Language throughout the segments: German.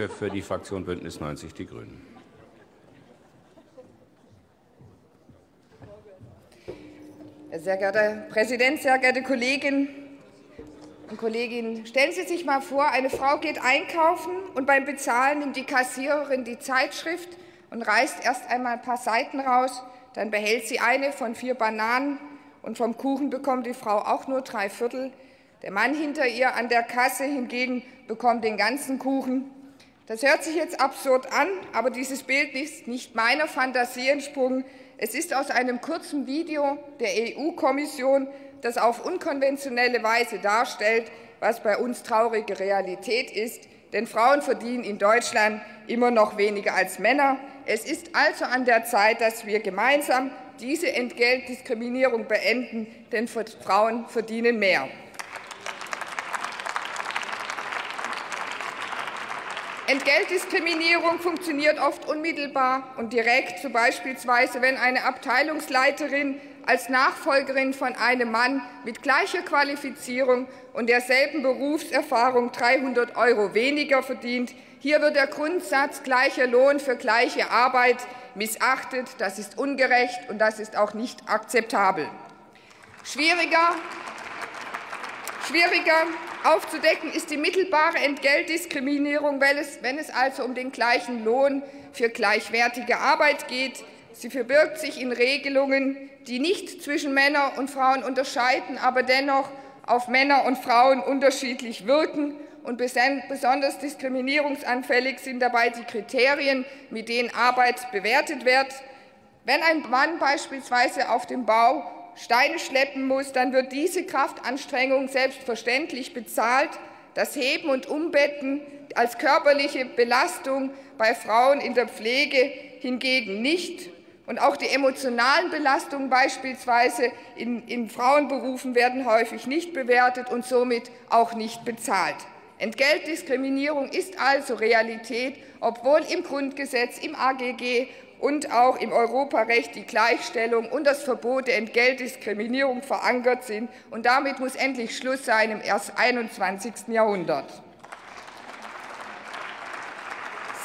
Lücke für die Fraktion Bündnis 90 Die Grünen. Sehr geehrter Präsident, sehr geehrte Kolleginnen und Kollegen, stellen Sie sich mal vor, eine Frau geht einkaufen und beim Bezahlen nimmt die Kassiererin die Zeitschrift und reißt erst einmal ein paar Seiten raus, dann behält sie eine von 4 Bananen und vom Kuchen bekommt die Frau auch nur 3/4. Der Mann hinter ihr an der Kasse hingegen bekommt den ganzen Kuchen. Das hört sich jetzt absurd an, aber dieses Bild ist nicht meiner Fantasie entsprungen. Es ist aus einem kurzen Video der EU-Kommission, das auf unkonventionelle Weise darstellt, was bei uns traurige Realität ist. Denn Frauen verdienen in Deutschland immer noch weniger als Männer. Es ist also an der Zeit, dass wir gemeinsam diese Entgeltdiskriminierung beenden, denn Frauen verdienen mehr. Entgeltdiskriminierung funktioniert oft unmittelbar und direkt, so beispielsweise, wenn eine Abteilungsleiterin als Nachfolgerin von einem Mann mit gleicher Qualifizierung und derselben Berufserfahrung 300 € weniger verdient. Hier wird der Grundsatz gleicher Lohn für gleiche Arbeit missachtet. Das ist ungerecht und das ist auch nicht akzeptabel. Schwieriger aufzudecken ist die mittelbare Entgeltdiskriminierung, wenn es also um den gleichen Lohn für gleichwertige Arbeit geht. Sie verbirgt sich in Regelungen, die nicht zwischen Männern und Frauen unterscheiden, aber dennoch auf Männer und Frauen unterschiedlich wirken. Und besonders diskriminierungsanfällig sind dabei die Kriterien, mit denen Arbeit bewertet wird. Wenn ein Mann beispielsweise auf dem Bau Steine schleppen muss, dann wird diese Kraftanstrengung selbstverständlich bezahlt. Das Heben und Umbetten als körperliche Belastung bei Frauen in der Pflege hingegen nicht. Und auch die emotionalen Belastungen beispielsweise in Frauenberufen werden häufig nicht bewertet und somit auch nicht bezahlt. Entgeltdiskriminierung ist also Realität, obwohl im Grundgesetz, im AGG und auch im Europarecht die Gleichstellung und das Verbot der Entgeltdiskriminierung verankert sind. Und damit muss endlich Schluss sein im 21. Jahrhundert.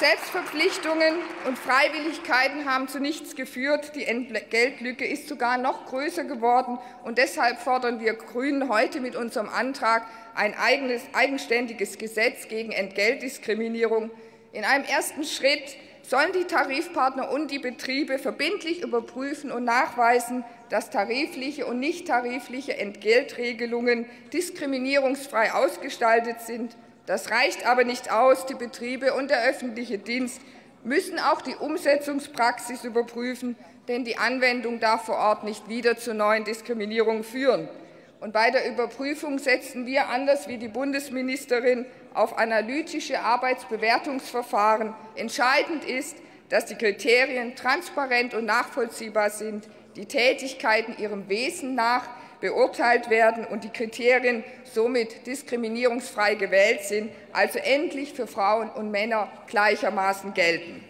Selbstverpflichtungen und Freiwilligkeiten haben zu nichts geführt. Die Entgeltlücke ist sogar noch größer geworden. Und deshalb fordern wir Grünen heute mit unserem Antrag ein eigenständiges Gesetz gegen Entgeltdiskriminierung. In einem ersten Schritt sollen die Tarifpartner und die Betriebe verbindlich überprüfen und nachweisen, dass tarifliche und nichttarifliche Entgeltregelungen diskriminierungsfrei ausgestaltet sind. Das reicht aber nicht aus. Die Betriebe und der öffentliche Dienst müssen auch die Umsetzungspraxis überprüfen, denn die Anwendung darf vor Ort nicht wieder zu neuen Diskriminierungen führen. Und bei der Überprüfung setzen wir, anders wie die Bundesministerin, auf analytische Arbeitsbewertungsverfahren. Entscheidend ist, dass die Kriterien transparent und nachvollziehbar sind, die Tätigkeiten ihrem Wesen nach beurteilt werden und die Kriterien somit diskriminierungsfrei gewählt sind, also endlich für Frauen und Männer gleichermaßen gelten.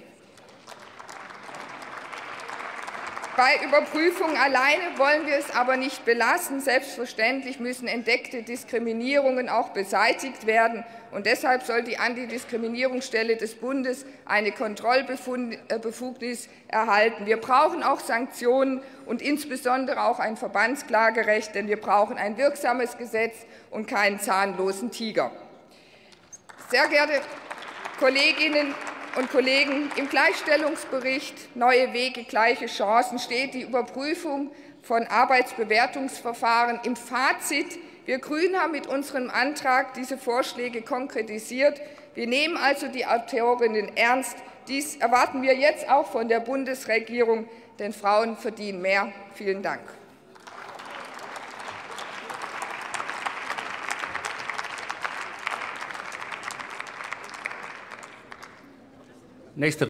Bei Überprüfungen alleine wollen wir es aber nicht belassen. Selbstverständlich müssen entdeckte Diskriminierungen auch beseitigt werden. Und deshalb soll die Antidiskriminierungsstelle des Bundes eine Kontrollbefugnis erhalten. Wir brauchen auch Sanktionen und insbesondere auch ein Verbandsklagerecht, denn wir brauchen ein wirksames Gesetz und keinen zahnlosen Tiger. Sehr geehrte Kolleginnen und Kollegen, im Gleichstellungsbericht Neue Wege, gleiche Chancen steht die Überprüfung von Arbeitsbewertungsverfahren im Fazit. Wir Grünen haben mit unserem Antrag diese Vorschläge konkretisiert. Wir nehmen also die Autorinnen ernst. Dies erwarten wir jetzt auch von der Bundesregierung, denn Frauen verdienen mehr. Vielen Dank. Nächste